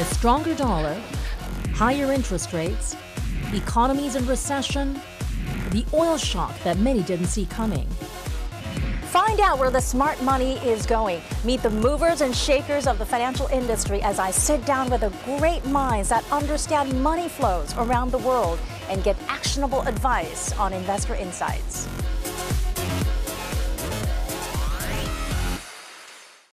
a stronger dollar, higher interest rates, economies in recession, the oil shock that many didn't see coming. Find out where the smart money is going. Meet the movers and shakers of the financial industry as I sit down with the great minds that understand money flows around the world and get actionable advice on Investor Insights.